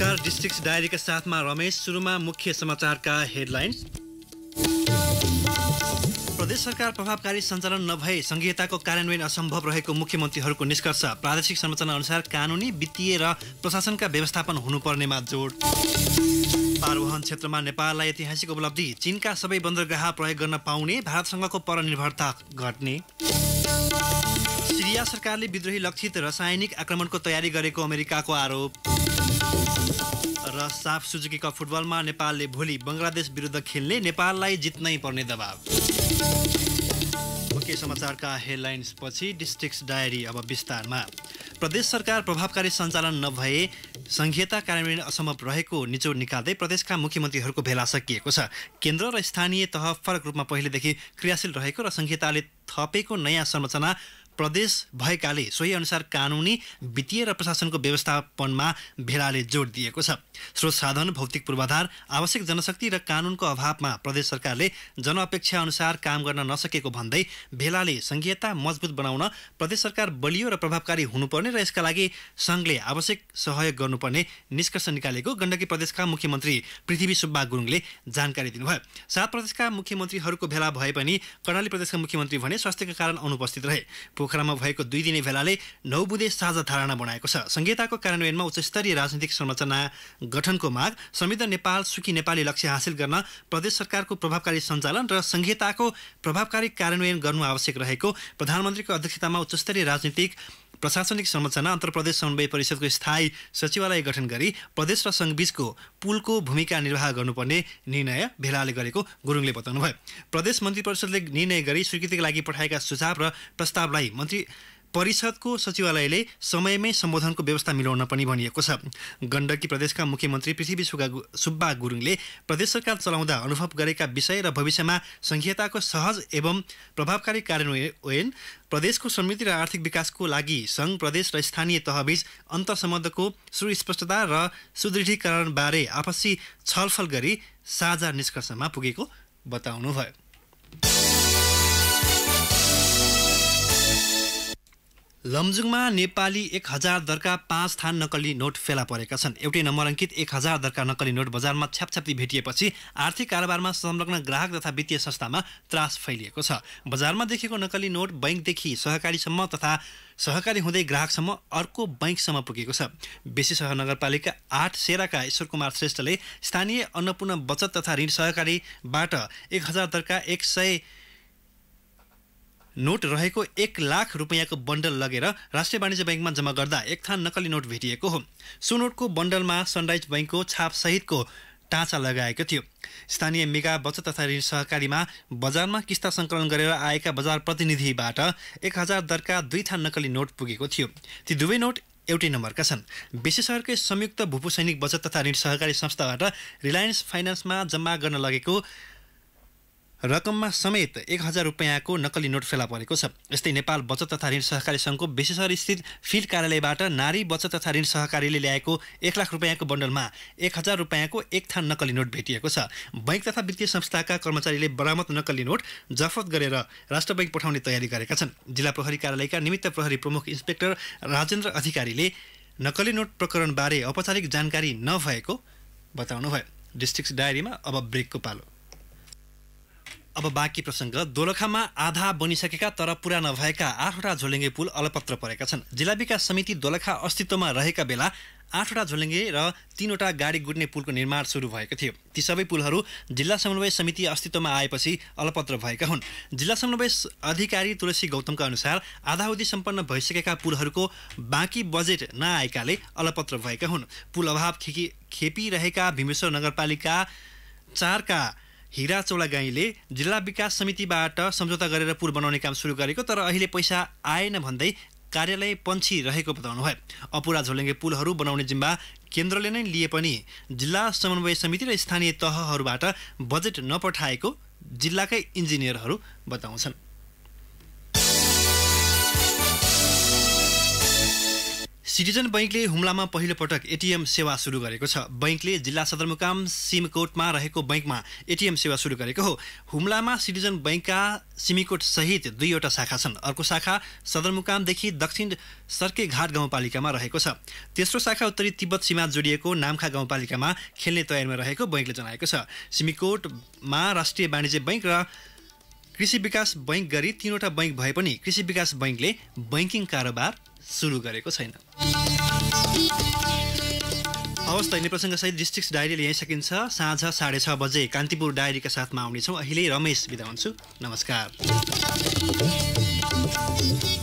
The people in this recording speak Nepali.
नमस्कार, डिस्ट्रिक्ट डायरी का साथमा रमेश। सुरुमा मुख्य समाचारका हेडलाइन्स। प्रदेश सरकार प्रभावकारी सञ्चालन नभए संघीयताको कार्यान्वयन असम्भव रहेको मुख्यमन्त्रीहरूको निष्कर्ष। प्रादेशिक संरचना अनुसार कानुनी, वित्तीय र प्रशासनका व्यवस्थापन हुनुपर्नेमा जोड। पारवहन क्षेत्रमा नेपाललाई ऐतिहासिक उपलब्धि। चीनका सबै बन्दरगाह प्रयोग गर्न पाउने, भारतसँगको परनिर्भरता घट्ने। सिरिया सरकारले विद्रोही लक्षित रासायनिक आक्रमणको तयारी गरेको अमेरिकाको आरोप। र साफ सुजुकीका फुटबलमा नेपालले भोलि बङ्गलादेश विरुद्ध खेल्ने, नेपाललाई जित्नै पर्ने दबाब। मुख्य समाचारका हेडलाइन्स पछि डिस्ट्रिक्ट डायरी अब विस्तारमा। प्रदेश सरकार प्रभावकारी सञ्चालन नभए संघीयता कार्यान्वयन असम्भव रहेको निचोड निकाल्दै प्रदेशका मुख्यमन्त्रीहरूको भेला सकिएको छ। केन्द्र र स्थानीय तह फरक रूपमा पहिलेदेखि क्रियाशील रहेको र संघीयताले थपेको नयाँ संरचना प्रदेश भएकाले सोही अनुसार कानुनी, वित्तीय र प्रशासनको व्यवस्थापनमा भेलाले जोड दिएको छ। स्रोत साधन, भौतिक पूर्वाधार, आवश्यक जनशक्ति र कानुनको अभावमा प्रदेश सरकारले जनअपेक्षा अनुसार काम गर्न नसकेको भन्दै भेलाले संघीयता मजबुत बनाउन प्रदेश सरकार बलियो र प्रभावकारी हुनुपर्ने र यसका लागि संघले आवश्यक सहयोग गर्नुपर्ने निष्कर्ष निकालेको गण्डकी प्रदेशका मुख्यमन्त्री पृथ्वी सुब्बा गुरुङले जानकारी दिनुभयो। सात प्रदेशका मुख्यमन्त्रीहरूको भेला भए पनि कर्णाली प्रदेशका मुख्यमन्त्री भने स्वास्थ्यका कारण अनुपस्थित रहे। पोखरामा भएको दुई दिने भेलाले नौ बुँदे साझा धारणा बनाएको छ। संघीयताको कार्यान्वयनमा उच्चस्तरीय राजनीतिक संरचना गठनको माग। समृद्ध नेपाल, सुखी नेपाली लक्ष्य हासिल गर्न प्रदेश सरकारको प्रभावकारी सञ्चालन र संघीयताको प्रभावकारी कार्यान्वयन गर्नु आवश्यक रहेको प्रधानमन्त्रीको अध्यक्षतामा उच्चस्तरीय राजनीतिक प्रशासनिक संरचना, अन्तर प्रदेश समन्वय परिषदको स्थायी सचिवालय गठन गरी प्रदेश र सङ्घबीचको पुलको भूमिका निर्वाह गर्नुपर्ने निर्णय भेलाले गरेको गुरुङले बताउनु भयो। प्रदेश मन्त्री परिषदले निर्णय गरी स्वीकृतिका लागि पठाएका सुझाव र प्रस्तावलाई मन्त्री परिषदको सचिवालयले समयमै सम्बोधनको व्यवस्था मिलाउन पनि भनिएको छ। गण्डकी प्रदेशका मुख्यमन्त्री पृथ्वी सुब्बा गुरुङले प्रदेश सरकार चलाउँदा अनुभव गरेका विषय र भविष्यमा संघीयताको सहज एवं प्रभावकारी कार्यान्वयन, प्रदेशको समृद्धि र आर्थिक विकासको लागि सङ्घ, प्रदेश र स्थानीय तहबीच अन्तर्सम्बन्धको सुस्पष्टता र सुदृढीकरणबारे आपसी छलफल गरी साझा निष्कर्षमा पुगेको बताउनुभयो। लमजुङमा नेपाली 1000 दरका 5 थान नक्कली नोट फेला परेका छन्। एउटै नम्बर अङ्कित 1000 दरका नक्कली नोट बजारमा छ्यापछ्याप्ती भेटिएपछि आर्थिक कारोबारमा संलग्न ग्राहक तथा वित्तीय संस्थामा त्रास फैलिएको छ। बजारमा देखेको नक्कली नोट बैंकदेखि सहकारीसम्म तथा सहकारी हुँदै ग्राहकसम्म अर्को बैंकसम्म पुगेको छ। बेसी सहनगरपालिका 8 सेराका ईश्वर कुमार श्रेष्ठले स्थानीय अन्नपूर्ण बचत तथा ऋण सहकारीबाट 1000 दरका 100 नोट रहेको 1 लाख रुपैयाँको बन्डल लगेर राष्ट्रिय वाणिज्य बैंकमा जम्मा गर्दा 1 थान नक्कली नोट भेटिएको हो। सो नोटको बन्डलमा सनराइज बैंकको छापसहितको टाँचा लगाएको थियो। स्थानीय मेगा बचत तथा ऋण सहकारीमा बजारमा किस्ता सङ्कलन गरेर आएका बजार प्रतिनिधिबाट 1000 दरका 2 थान नक्कली नोट पुगेको थियो। ती दुवै नोट एउटै नम्बरका छन्। बेसी सहरकै संयुक्त भूपुसैनिक बचत तथा ऋण सहकारी संस्थाबाट रिलायंस फाइनेंसमा जम्मा गर्न लगेको रकममा समेत 1000 रुपैयाँको नक्कली नोट फेला परेको छ। यस्तै नेपाल बचत तथा ऋण सहकारी संघको बेसीसर स्थित फिल्ड कार्यालयबाट नारी बचत तथा ऋण सहकारीले ल्याएको 1 लाख रुपैयाँको बन्डलमा 1000 रुपैयाँको 1 थान नक्कली नोट भेटिएको छ। बैंक तथा वित्तीय संस्थाका कर्मचारीले बरामद नक्कली नोट जफत गरेर राष्ट्र बैंक पठाउने तयारी गरेका छन्। जिल्ला प्रहरी कार्यालयका निमित्त प्रहरी प्रमुख इन्स्पेक्टर राजेन्द्र अधिकारीले नक्कली नोट प्रकरणबारे औपचारिक जानकारी नभएको बताउनुभयो। डिस्ट्रिक्ट डायरीमा अब ब्रेकको पालो। अब बाँकी प्रसंग। दोलखामा आधा बनिसकेका तर पूरा नभएका 8वटा झोलिङ्गे पुल अलपत्र परेका छन्। जिल्ला विकास समिति दोलखा अस्तित्वमा रहेका बेला 8वटा झोलिङ्गे र 3वटा गाडी गुड्ने पुलको निर्माण सुरु भएको थियो। ती सबै पुलहरू जिल्ला समन्वय समिति अस्तित्वमा आएपछि अलपत्र भएका हुन्। जिल्ला समन्वय अधिकारी तुलसी गौतमका अनुसार आधाउधी सम्पन्न भइसकेका पुलहरूको बाँकी बजेट नआएकाले अलपत्र भएका हुन्। पुल अभाव खेपिरहेका भीमेश्वर नगरपालिका 4 का हिरा चौला गाईले जिल्ला विकास समितिबाट सम्झौता गरेर पुल बनाउने काम सुरु गरेको तर अहिले पैसा आएन भन्दै कार्यालय पन्छी रहेको बताउनुभयो। अपुरा झोलिङ्गे पुलहरू बनाउने जिम्मा केन्द्रले नै लिए पनि जिल्ला समन्वय समिति र स्थानीय तहहरूबाट बजेट नपठाएको जिल्लाकै इन्जिनियरहरू बताउँछन्। सिटिजन बैंकले हुम्लामा पहिलो पटक एटीएम सेवा सुरु गरेको छ। बैंकले जिल्ला सदरमुकाम सिमकोटमा रहेको बैंकमा एटीएम सेवा सुरु गरेको हो। हुम्लामा सिटिजन बैंकका सिमकोट सहित 2 वटा शाखा छन्। अर्को शाखा सदरमुकामदेखि दक्षिण सर्केघाट गाउँपालिकामा रहेको छ। तेस्रो शाखा उत्तरी तिब्बत सीमा जोडिएको नामखा गाउँपालिकामा खेल्ने तयारीमा रहेको बैंकले जनाएको छ। सिमकोटमा राष्ट्रिय वाणिज्य बैंक र कृषि विकास बैंक गरी 3 वटा बैंक भए पनि कृषि विकास बैंकले बैंकिङ कारोबार सुरु गरेको छैन। हवस् त यिनै प्रसङ्गसहित डिस्ट्रिक्ट डायरीले यहीँ सकिन्छ। साँझ 6:30 बजे कान्तिपुर डायरीका साथमा आउनेछौँ। अहिले रमेश बिदा हुन्छु। नमस्कार।